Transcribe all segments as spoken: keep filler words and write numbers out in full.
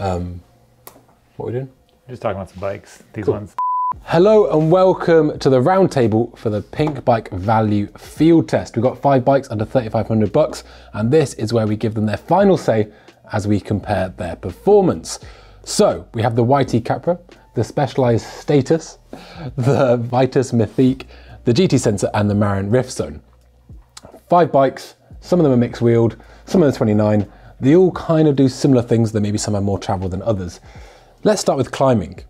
Um, what are we doing? We're just talking about some bikes, these cool. ones. Hello and welcome to the roundtable for the Pinkbike Value Field Test. We've got five bikes under thirty-five hundred bucks, and this is where we give them their final say as we compare their performance. So we have the Y T Capra, the Specialized Status, the Vitus Mythique, the G T Sensor, and the Marin Rift Zone. Five bikes, some of them are mixed wheeled, some of them are twenty-nine. They all kind of do similar things, though maybe some are more travel than others. Let's start with climbing.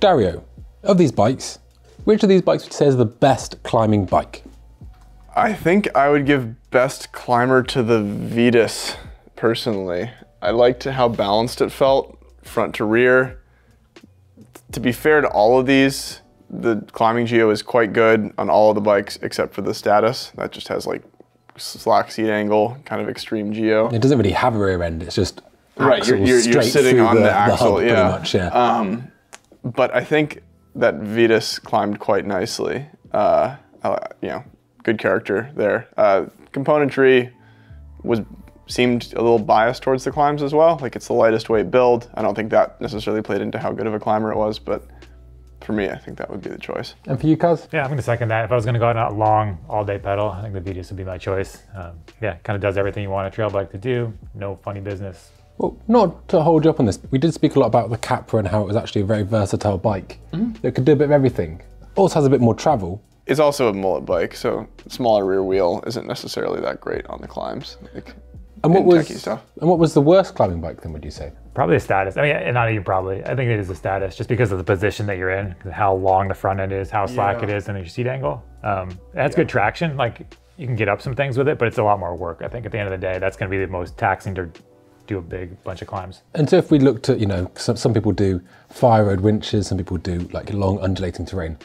Dario, of these bikes, which of these bikes would you say is the best climbing bike? I think I would give best climber to the Vitus, personally. I liked how balanced it felt, front to rear. To be fair to all of these, the climbing geo is quite good on all of the bikes except for the Status. That just has like slack seat angle, kind of extreme geo. It doesn't really have a rear end, it's just right, you're, you're, you're sitting on the, the axle, the hub, yeah. Much, yeah. Um, but I think that Vitus climbed quite nicely. Uh, you know, good character there. Uh, componentry was seemed a little biased towards the climbs as well. Like it's the lightest weight build. I don't think that necessarily played into how good of a climber it was, but for me, I think that would be the choice. And for you, Kaz? Yeah, I'm gonna second that. If I was gonna go out on a long all-day pedal, I think the Vitus would be my choice. Um, yeah, kind of does everything you want a trail bike to do. No funny business. Well, not to hold you up on this, we did speak a lot about the Capra and how it was actually a very versatile bike. Mm-hmm. That could do a bit of everything. Also has a bit more travel. It's also a mullet bike, so smaller rear wheel isn't necessarily that great on the climbs. Like, and what was stuff. and what was the worst climbing bike then? Would you say? Probably a Status. I mean, not even probably. I think it is a Status, just because of the position that you're in, how long the front end is, how slack yeah. it is, and your seat angle. Um, it has yeah. good traction. Like you can get up some things with it, but it's a lot more work. I think at the end of the day, that's going to be the most taxing to do a big bunch of climbs. And so if we looked at, you know, some, some people do fire road winches, some people do like long undulating terrain.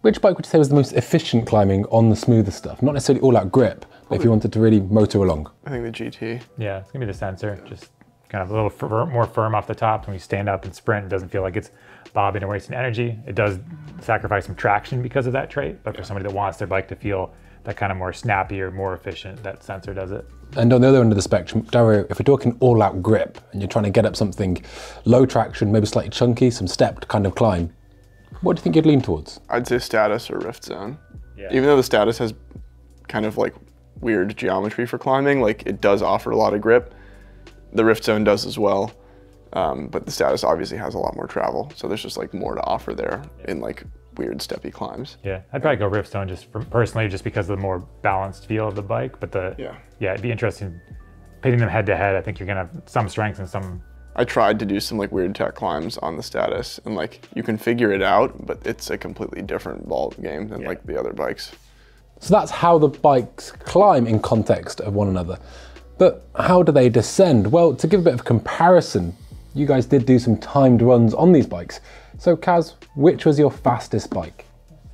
Which bike would you say was the most efficient climbing on the smoother stuff? Not necessarily all out grip, but Probably. if you wanted to really motor along. I think the G T. Yeah, it's gonna be the Sensor. Just kind of a little firm, more firm off the top. When you stand up and sprint, it doesn't feel like it's bobbing and wasting energy. It does sacrifice some traction because of that trait, but for somebody that wants their bike to feel that kind of more snappy or more efficient, that Sensor does it. And on the other end of the spectrum, Dario, if you're talking all out grip and you're trying to get up something low traction, maybe slightly chunky, some stepped kind of climb, what do you think you'd lean towards? I'd say Status or Rift Zone. Yeah. Even though the Status has kind of like weird geometry for climbing, like it does offer a lot of grip. The Rift Zone does as well, um, but the Status obviously has a lot more travel. So there's just like more to offer there yeah. in like weird steppy climbs. Yeah, I'd probably go Rift Zone just from personally, just because of the more balanced feel of the bike, but the, yeah, yeah it'd be interesting pitting them head to head. I think you're gonna have some strengths and some. I tried to do some like weird tech climbs on the Status, and like you can figure it out, but it's a completely different ball game than yeah. like the other bikes. So that's how the bikes climb in context of one another. But how do they descend? Well, to give a bit of comparison, you guys did do some timed runs on these bikes. So Kaz, which was your fastest bike?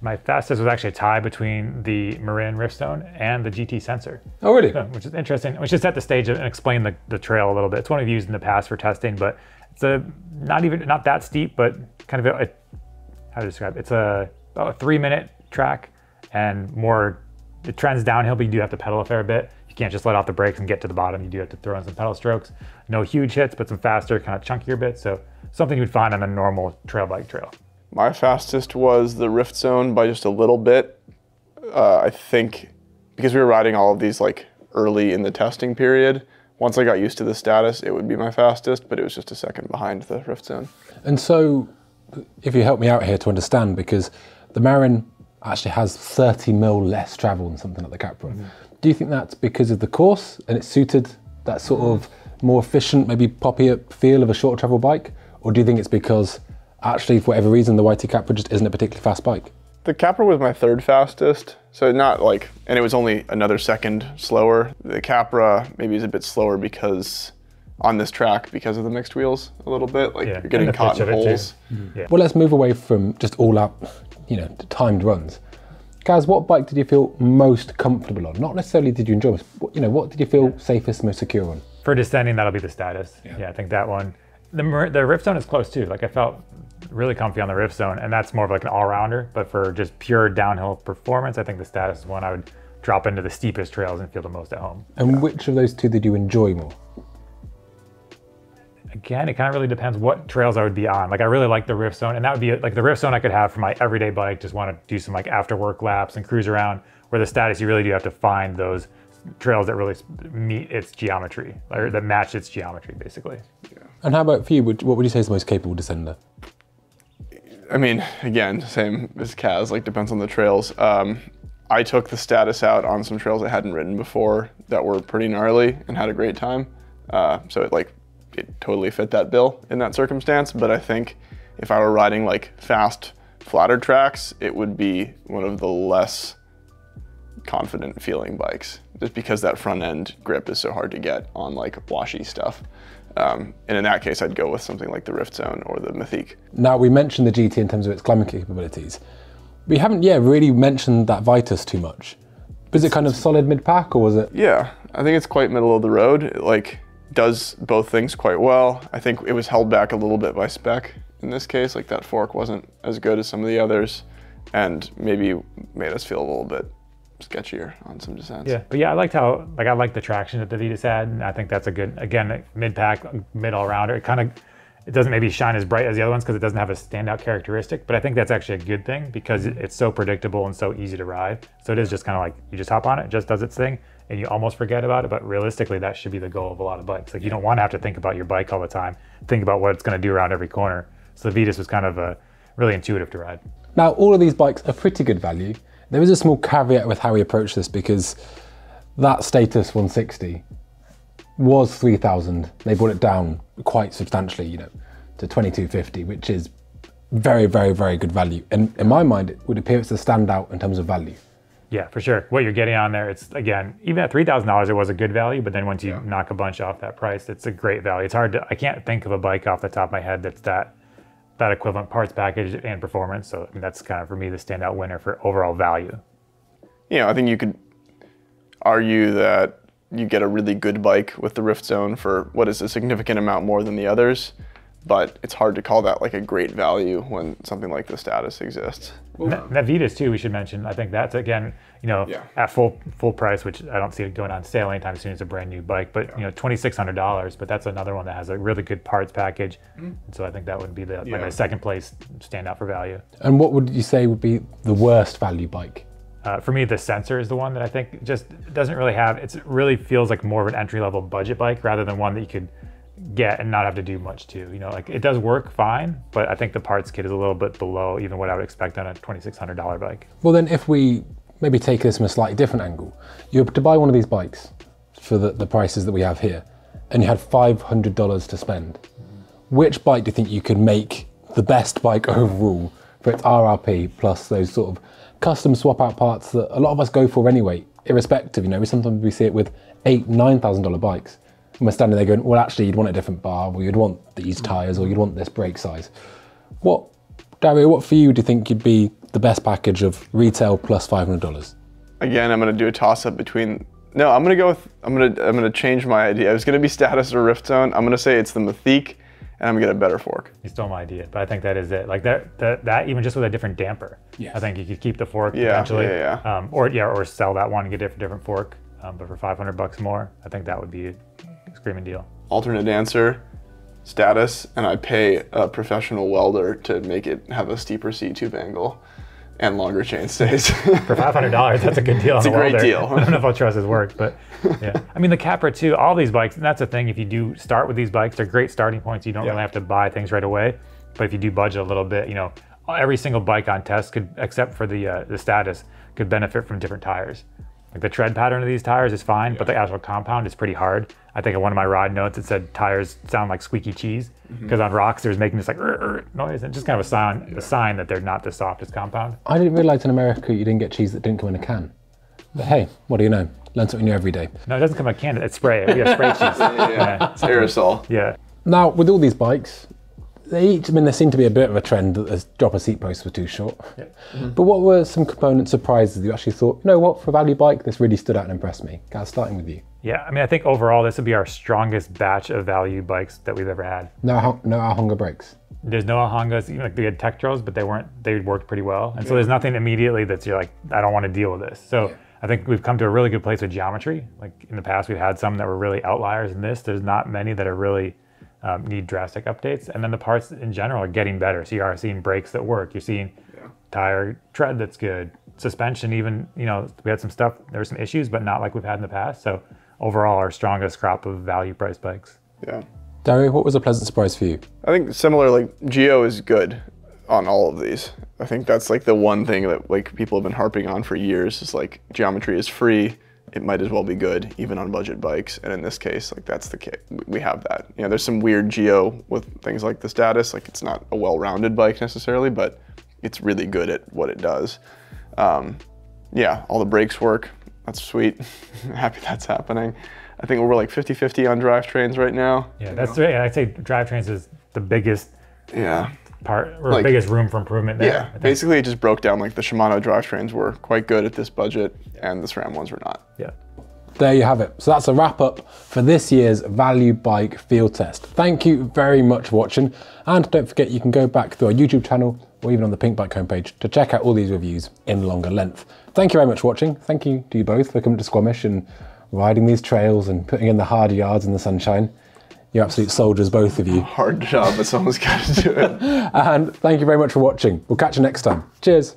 My fastest was actually a tie between the Marin Rift Zone and the G T Sensor. Oh, really? So, which is interesting. We should set the stage and explain the, the trail a little bit. It's one we've used in the past for testing, but it's a not even not that steep, but kind of a, a how to describe it? It's a about a three-minute track, and more it trends downhill, but you do have to pedal a fair bit. You can't just let off the brakes and get to the bottom. You do have to throw in some pedal strokes. No huge hits, but some faster, kind of chunkier bits. So something you'd find on a normal trail bike trail. My fastest was the Rift Zone by just a little bit. Uh, I think because we were riding all of these like early in the testing period, once I got used to the Status, it would be my fastest, but it was just a second behind the Rift Zone. And so if you help me out here to understand, because the Marin actually has thirty mil less travel than something like the Capra. Mm-hmm. Do you think that's because of the course and it suited that sort of more efficient, maybe poppier feel of a short travel bike? Or do you think it's because actually, for whatever reason, the Y T Capra just isn't a particularly fast bike? The Capra was my third fastest, so not like, and it was only another second slower. The Capra maybe is a bit slower because, on this track, because of the mixed wheels a little bit, like yeah. you're getting caught in holes. Mm-hmm. yeah. Well, let's move away from just all out, you know, timed runs. Kaz, what bike did you feel most comfortable on? Not necessarily did you enjoy, but you know, what did you feel yeah. safest, most secure on? For descending, that'll be the Status. Yeah, yeah I think that one. The, the Rift Zone is close too. Like I felt really comfy on the Rift Zone, and that's more of like an all-rounder, but for just pure downhill performance, I think the Status is one I would drop into the steepest trails and feel the most at home. And yeah. which of those two did you enjoy more? again, it kind of really depends what trails I would be on. Like I really like the Rift Zone, and that would be like the Rift Zone I could have for my everyday bike. Just want to do some like after work laps and cruise around, where the Status, you really do have to find those trails that really meet its geometry, or that match its geometry basically. Yeah. And how about for you, what would you say is the most capable descender? I mean, again, same as Kaz, like depends on the trails. Um, I took the Status out on some trails I hadn't ridden before that were pretty gnarly and had a great time. Uh, so it like, it totally fit that bill in that circumstance. But I think if I were riding like fast, flatter tracks, it would be one of the less confident feeling bikes, just because that front end grip is so hard to get on like washy stuff. Um, and in that case, I'd go with something like the Rift Zone or the Mythique. Now, we mentioned the G T in terms of its climbing capabilities. We haven't, yeah, really mentioned that Vitus too much. Was it kind of solid mid-pack, or was it? Yeah, I think it's quite middle of the road. It like does both things quite well. I think it was held back a little bit by spec in this case. Like that fork wasn't as good as some of the others, and maybe made us feel a little bit sketchier on some descents. Yeah, but yeah, I liked how, like I liked the traction that the Vitus had, and I think that's a good, again, mid-pack, mid-all-rounder. It kind of, it doesn't maybe shine as bright as the other ones because it doesn't have a standout characteristic, but I think that's actually a good thing because it's so predictable and so easy to ride. So it is just kind of like, you just hop on it, it just does its thing, and you almost forget about it, but realistically, that should be the goal of a lot of bikes. Like you don't want to have to think about your bike all the time, think about what it's going to do around every corner. So the Vitus was kind of a, really intuitive to ride. Now, all of these bikes are pretty good value. There is a small caveat with how we approach this, because that Status one sixty was three thousand. They brought it down quite substantially, you know, to twenty-two fifty, which is very, very, very good value. And in my mind, it would appear it's a standout in terms of value. Yeah, for sure. What you're getting on there, it's again, even at three thousand dollars, it was a good value, but then once you yeah. knock a bunch off that price, it's a great value. It's hard to, I can't think of a bike off the top of my head that's that that equivalent parts package and performance. So I mean, that's kind of for me the standout winner for overall value. You know, I think you could argue that you get a really good bike with the Rift Zone for what is a significant amount more than the others, but it's hard to call that like a great value when something like the Status exists. Well, that Vitus too, we should mention, I think that's again, you know, yeah. at full full price, which I don't see it going on sale anytime soon. It's a brand new bike, but yeah. you know, twenty-six hundred dollars, but that's another one that has a really good parts package. Mm-hmm. And so I think that would be the yeah. like my second place standout for value. And what would you say would be the worst value bike? Uh, for me, the Sensor is the one that I think just doesn't really have, it's, it really feels like more of an entry-level budget bike rather than one that you could get and not have to do much to, you know, like it does work fine, but I think the parts kit is a little bit below even what I would expect on a twenty-six hundred dollar bike. Well, then if we maybe take this from a slightly different angle, you were to buy one of these bikes for the, the prices that we have here, and you had five hundred dollars to spend, mm-hmm. which bike do you think you could make the best bike overall for its R R P plus those sort of custom swap out parts that a lot of us go for anyway, irrespective, you know, we sometimes we see it with eight, nine thousand dollar bikes. And we're standing there going, well, actually you'd want a different bar, or you'd want these tires, or you'd want this brake size. What, Dario, what for you do you think would be the best package of retail plus five hundred dollars? Again, I'm gonna do a toss up between, no, I'm gonna go with, I'm gonna, I'm gonna change my idea. It was gonna be Status or Rift Zone. I'm gonna say it's the Mythique, and I'm gonna get a better fork. You stole my idea, but I think that is it. Like that, that, that even just with a different damper. Yes. I think you could keep the fork yeah, potentially, yeah, yeah. Um, or yeah, or sell that one and get a different, different fork. Um, but for five hundred bucks more, I think that would be a screaming deal. Alternate answer, Status, and I pay a professional welder to make it have a steeper C tube angle and longer chainstays. For five hundred dollars, that's a good deal. It's on a great welder. deal. I don't know if I'll trust his work, but yeah. I mean, the Capra too, all these bikes, and that's the thing, if you do start with these bikes, they're great starting points. You don't yeah. really have to buy things right away, but if you do budget a little bit, you know, every single bike on test could, except for the, uh, the Status, could benefit from different tires. Like the tread pattern of these tires is fine, yeah. but the actual compound is pretty hard. I think in one of my ride notes, it said tires sound like squeaky cheese because mm-hmm. on rocks, there's making this like rrr, rrr, noise, and just kind of a sign, yeah. a sign that they're not the softest compound. I didn't realize in America, you didn't get cheese that didn't come in a can. But hey, what do you know? Learn something new every day. No, it doesn't come in a can, it's spray. We have spray cheese. yeah, yeah. Yeah. It's aerosol. Yeah. Now with all these bikes, they each, I mean, there seemed to be a bit of a trend that the dropper seat posts were too short. Yeah. Mm-hmm. But what were some component surprises you actually thought, you know what, for a value bike, this really stood out and impressed me? Guys, starting with you. Yeah, I mean, I think overall, this would be our strongest batch of value bikes that we've ever had. No, no Ahonga brakes. There's no Ahongas, even like they had Tektros, but they weren't, they worked pretty well. And yeah. so there's nothing immediately that's you're like, I don't want to deal with this. So yeah. I think we've come to a really good place with geometry. Like in the past, we've had some that were really outliers in this. There's not many that are really um, need drastic updates. And then the parts in general are getting better. So you are seeing brakes that work. You're seeing yeah. tire tread that's good. Suspension even, you know, we had some stuff, there were some issues, but not like we've had in the past. So overall, our strongest crop of value price bikes. Yeah. Dario, what was a pleasant surprise for you? I think similar, like Geo is good on all of these. I think that's like the one thing that like people have been harping on for years is like geometry is free. It might as well be good, even on budget bikes. And in this case, like that's the case. We have that. You know, there's some weird Geo with things like the Status. Like it's not a well-rounded bike necessarily, but it's really good at what it does. Um, yeah, all the brakes work. That's sweet. Happy that's happening. I think we're like fifty fifty on drivetrains right now. Yeah, that's right. I'd say drivetrains is the biggest. Yeah. part or like, biggest room for improvement there. Yeah, basically it just broke down like the Shimano drivetrains were quite good at this budget and the SRAM ones were not. Yeah. There you have it. So that's a wrap up for this year's Value Bike Field Test. Thank you very much for watching, and don't forget you can go back to our YouTube channel or even on the Pinkbike homepage to check out all these reviews in longer length. Thank you very much for watching. Thank you to you both for coming to Squamish and riding these trails and putting in the hard yards in the sunshine. You're absolute soldiers, both of you. Hard job, but someone's got to do it. And thank you very much for watching. We'll catch you next time. Cheers.